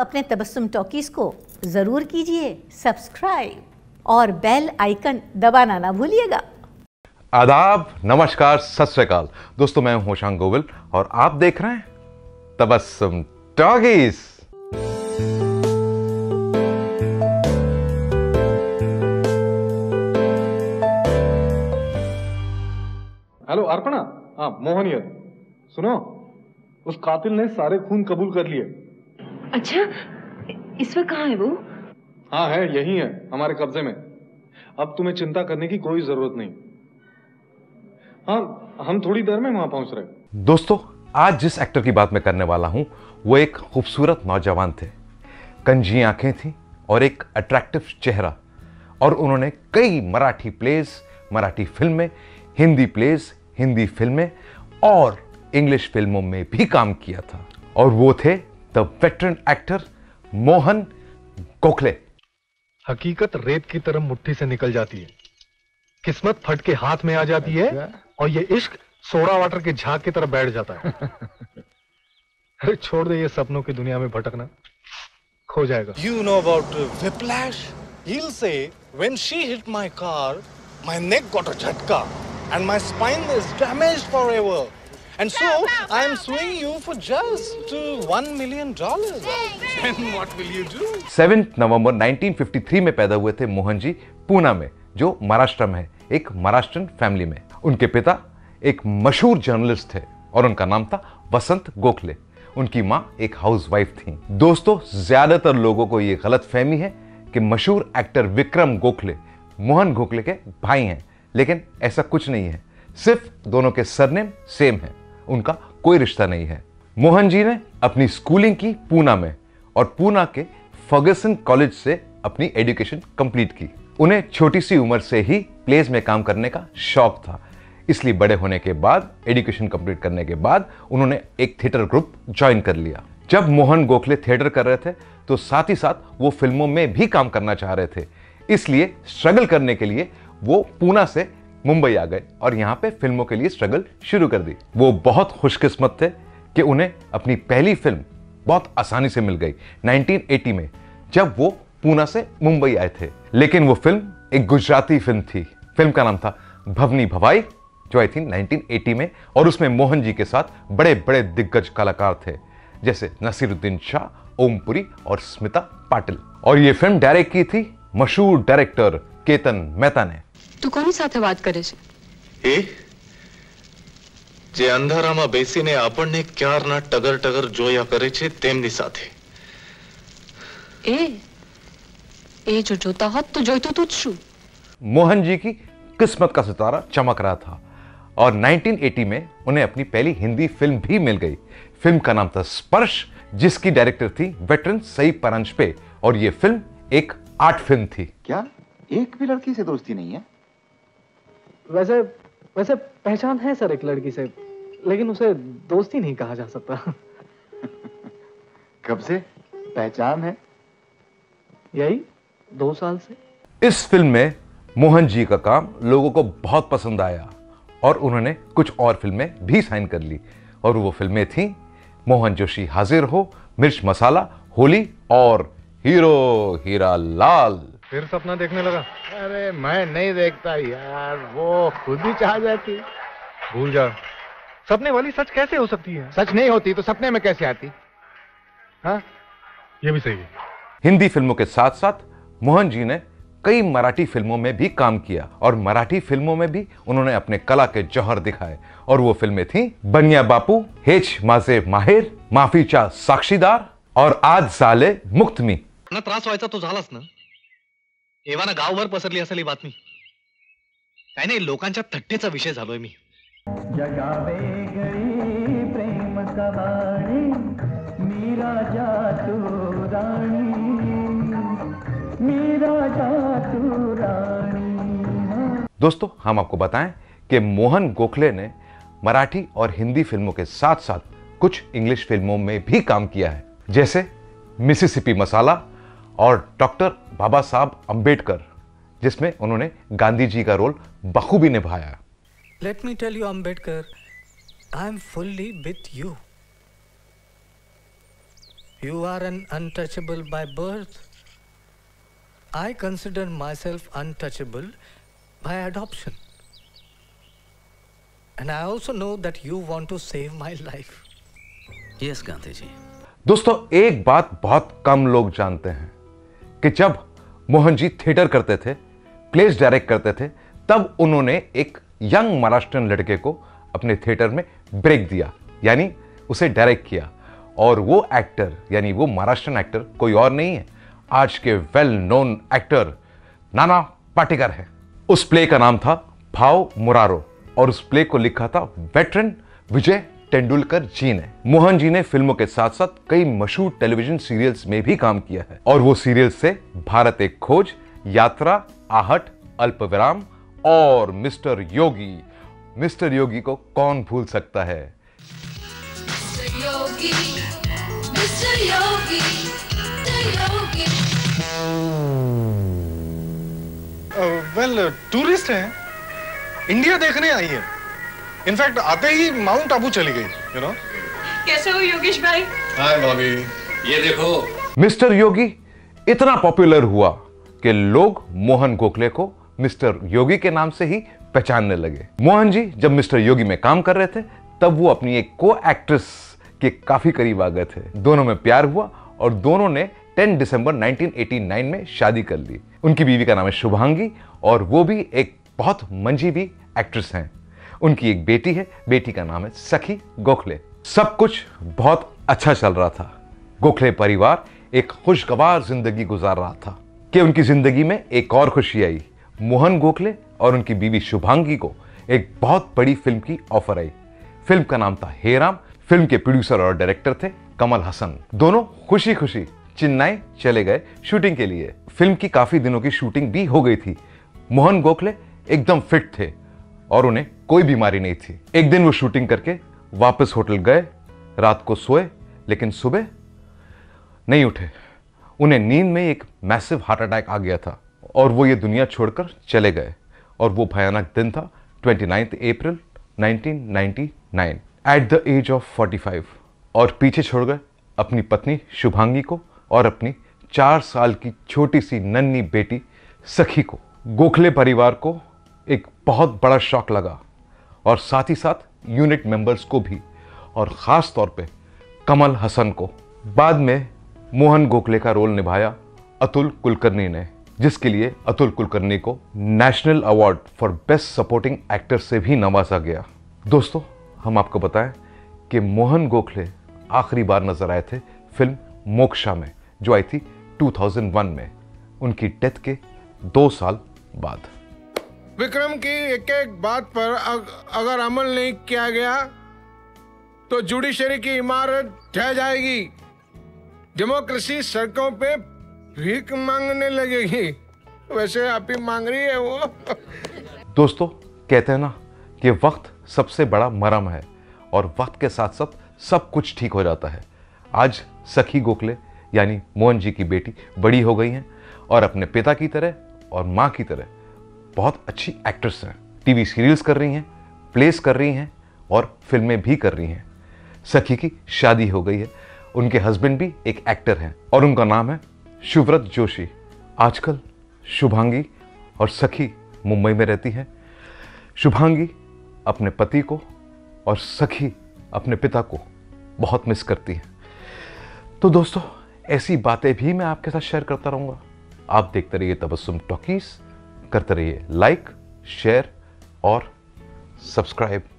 अपने तबस्सुम टॉकीज को ज़रूर कीजिए सब्सक्राइब और बेल आइकन दबाना ना भूलिएगा। आदाब, नमस्कार, सत श्री अकाल दोस्तों, मैं हूं होशांग गोविल और आप देख रहे हैं तबस्सुम टॉकीज। हेलो अर्पणा, हाँ मोहन यार, सुनो उस कातिल ने सारे खून कबूल कर लिए। अच्छा, इस वक्त कहाँ है वो? हाँ है, यही है, हमारे कब्जे में। अब तुम्हें चिंता करने की कोई जरूरत नहीं। हाँ, हम थोड़ी देर में वहां पहुंच रहे। दोस्तों, आज जिस एक्टर की बात मैं करने वाला हूं वो एक खूबसूरत नौजवान थे, कंजी आंखें थी और एक अट्रैक्टिव चेहरा, और उन्होंने कई मराठी प्लेज, मराठी फिल्में, हिंदी प्लेज, हिंदी फिल्में और इंग्लिश फिल्मों में भी काम किया था, और वो थे the veteran actor Mohan Gokhale. हकीकत रेत की तरह मुट्ठी से निकल जाती है, किस्मत फट के हाथ में आ जाती है और ये इश्क सोडा वाटर के झाग की तरह बैठ जाता है। अरे छोड़ दे ये सपनों की दुनिया में भटकना, खो जाएगा। You know about whiplash? He'll say when she hit my car, my neck got a झटका and my spine is damaged forever. And so I am suing you for just $1 million. Then what will you do? 7 नवंबर 1953 में पैदा हुए थे मोहन जी पूना में, जो महाराष्ट्र में है, एक महाराष्ट्रन फैमिली में। उनके पिता एक मशहूर जर्नलिस्ट थे और उनका नाम था वसंत गोखले। उनकी माँ एक हाउसवाइफ थी। दोस्तों, ज्यादातर लोगों को ये गलत फहमी है कि मशहूर एक्टर विक्रम गोखले मोहन गोखले के भाई हैं, लेकिन ऐसा कुछ नहीं है, सिर्फ दोनों के सरनेम सेम है, उनका कोई रिश्ता नहीं है। मोहन जी ने अपनी स्कूलिंग की पूना में और पूना के फर्गसन कॉलेज से अपनी एजुकेशन कंप्लीट की। उन्हें छोटी सी उम्र से ही प्लेज में काम करने का शौक था, इसलिए बड़े होने के बाद, एजुकेशन कंप्लीट करने के बाद, उन्होंने एक थिएटर ग्रुप ज्वाइन कर लिया। जब मोहन गोखले थिएटर कर रहे थे तो साथ ही साथ वो फिल्मों में भी काम करना चाह रहे थे, इसलिए स्ट्रगल करने के लिए वो पूना से मुंबई आ गए और यहाँ पे फिल्मों के लिए स्ट्रगल शुरू कर दी। वो बहुत खुशकिस्मत थे कि उन्हें अपनी पहली फिल्म बहुत आसानी से मिल गई 1980 में, जब वो पूना से मुंबई आए थे। लेकिन वो फिल्म एक गुजराती फिल्म थी, फिल्म का नाम था भवनी भवाई, जो आई थिंक 1980 में, और उसमें मोहन जी के साथ बड़े बड़े दिग्गज कलाकार थे जैसे नसीरुद्दीन शाह, ओमपुरी और स्मिता पाटिल। और ये फिल्म डायरेक्ट की थी मशहूर डायरेक्टर केतन मेहता ने। तू कौन साथे बात करे छे? जे अंधारामा बेसीने आपणने क्यारना टगर टगर जोया करे छे तेमनी साथे। ए जो जोता होत तो जोईतो तुझ छु। मोहन जी की किस्मत का सितारा चमक रहा था और 1980 में उन्हें अपनी पहली हिंदी फिल्म भी मिल गई। फिल्म का नाम था स्पर्श, जिसकी डायरेक्टर थी वेटरन सही परांजपे, और ये फिल्म एक आर्ट फिल्म थी। क्या एक भी लड़की से दोस्ती नहीं है? वैसे वैसे पहचान है सर एक लड़की से, लेकिन उसे दोस्ती नहीं कहा जा सकता। कब से पहचान है? यही 2 साल से। इस फिल्म में मोहन जी का काम लोगों को बहुत पसंद आया और उन्होंने कुछ और फिल्में भी साइन कर ली, और वो फिल्में थी मोहन जोशी हाजिर हो, मिर्च मसाला, होली और हीरो हीरा लाल। फिर सपना देखने लगा? अरे मैं नहीं देखता यार, वो खुद ही चाह जाती। भूल जा, सपने वाली सच कैसे हो सकती है? सच नहीं होती तो सपने में कैसे आती? हाँ, ये भी सही है। हिंदी फिल्मों के साथ साथ मोहन जी ने कई मराठी फिल्मों में भी काम किया और मराठी फिल्मों में भी उन्होंने अपने कला के जौहर दिखाए, और वो फिल्में थी बनिया बापू, हेच माजे माहिर, माफीचा साक्षीदार और आज साले मुक्तमी। ना त्रास व्हायचा तो झालाच ना, एवाना गावभर पसरली असेल ही बातमी। काय नाही, लोकांच्या थट्टेचा विषय झालोय मी। जगावे गई प्रेम कहाणी, मी राजा तू राणी, मी राजा तू राणी। दोस्तों, हम आपको बताएं कि मोहन गोखले ने मराठी और हिंदी फिल्मों के साथ साथ कुछ इंग्लिश फिल्मों में भी काम किया है, जैसे मिसिसिपी मसाला और डॉक्टर बाबा साहब अंबेडकर, जिसमें उन्होंने गांधी जी का रोल बखूबी निभाया। Let me tell you Ambedkar, I am fully with you. You are an untouchable by birth. I consider myself untouchable by adoption. And I also know that you want to save my life. Yes, Gandhi ji. दोस्तों, एक बात बहुत कम लोग जानते हैं कि जब Mohan ji theatre करते थे, प्लेस डायरेक्ट करते थे, तब उन्होंने एक यंग महाराष्ट्रियन लड़के को अपने थिएटर में ब्रेक दिया, यानी उसे डायरेक्ट किया. और वो एक्टर, यानी वो महाराष्ट्रियन एक्टर कोई और नहीं है, आज के वेल नोन एक्टर नाना पाटिकर है. उस प्ले का नाम था भाव मुरारो और उस प्ले को लिखा था वेटरन विजय तेंडुलकर जी ने. मोहन जी ने फिल्मों के साथ साथ कई मशहूर टेलीविजन सीरियल्स में भी काम किया है और वो सीरियल्स से भारत एक खोज, यात्रा, आहट, अल्पविराम और मिस्टर योगी. मिस्टर योगी को कौन भूल सकता है. टूरिस्ट हैं, इंडिया देखने आई है. इनफैक्ट आते ही माउंट आबू चली गई, you know? कैसे हो योगेश भाई? हाय भाभी, ये देखो. मिस्टर योगी इतना पॉपुलर हुआ कि लोग मोहन गोखले को मिस्टर योगी के नाम से ही पहचानने लगे. मोहन जी जब मिस्टर योगी में काम कर रहे थे तब वो अपनी एक को एक्ट्रेस के काफी करीब आ गए थे. दोनों में प्यार हुआ और दोनों ने 10 दिसंबर 1989 में शादी कर ली. उनकी बीवी का नाम है शुभांगी और वो भी एक बहुत मंजीबी एक्ट्रेस हैं. उनकी एक बेटी है, बेटी का नाम है सखी गोखले. सब कुछ बहुत अच्छा चल रहा था. गोखले परिवार एक खुशगवार जिंदगी गुजार रहा था कि उनकी जिंदगी में एक और खुशी आई. मोहन गोखले और उनकी बीवी शुभांगी को एक बहुत बड़ी फिल्म की ऑफर आई. फिल्म का नाम था हीरा. फिल्म के प्रोड्यूसर और डायरेक्टर थे कमल हसन. दोनों खुशी खुशी चेन्नई चले गए शूटिंग के लिए. फिल्म की काफी दिनों की शूटिंग भी हो गई थी. मोहन गोखले एकदम फिट थे और उन्हें कोई बीमारी नहीं थी. एक दिन वो शूटिंग करके वापस होटल गए, रात को सोए, लेकिन सुबह नहीं उठे. उन्हें नींद में एक मैसिव हार्ट अटैक आ गया था और वो ये दुनिया छोड़कर चले गए. और वो भयानक दिन था 29 April 1999 at the age of 45. और पीछे छोड़ गए अपनी पत्नी शुभांगी को और अपनी 4 साल की छोटी सी नन्ही बेटी सखी को. गोखले परिवार को एक बहुत बड़ा शॉक लगा और साथ ही साथ यूनिट मेंबर्स को भी, और ख़ास तौर पे कमल हसन को. बाद में मोहन गोखले का रोल निभाया अतुल कुलकर्णी ने, जिसके लिए अतुल कुलकर्णी को national award for best supporting actor से भी नवाजा गया. दोस्तों, हम आपको बताएं कि मोहन गोखले आखिरी बार नजर आए थे फिल्म मोक्षा में, जो आई थी 2001 में, उनकी डेथ के 2 साल बाद. विक्रम की एक एक बात पर अगर अमल नहीं किया गया तो जुडिशरी की इमारत ढह जाएगी. डेमोक्रेसी सड़कों पे भीख मांगने लगेगी. वैसे आप ही मांग रही है वो. दोस्तों, कहते हैं ना कि वक्त सबसे बड़ा मरहम है और वक्त के साथ साथ सब कुछ ठीक हो जाता है. आज सखी गोखले यानी मोहन जी की बेटी बड़ी हो गई हैं और अपने पिता की तरह और माँ की तरह बहुत अच्छी एक्ट्रेस हैं. टीवी सीरियल्स कर रही हैं, प्लेस कर रही हैं और फिल्में भी कर रही हैं. सखी की शादी हो गई है. उनके हस्बैंड भी एक एक्टर हैं और उनका नाम है शुभ्रत जोशी. आजकल शुभांगी और सखी मुंबई में रहती हैं. शुभांगी अपने पति को और सखी अपने पिता को बहुत मिस करती हैं. तो दोस्तों, ऐसी बातें भी मैं आपके साथ शेयर करता रहूँगा. आप देखते रहिए तबस्सुम टॉकीज, करते रहिए लाइक, शेयर और सब्सक्राइब.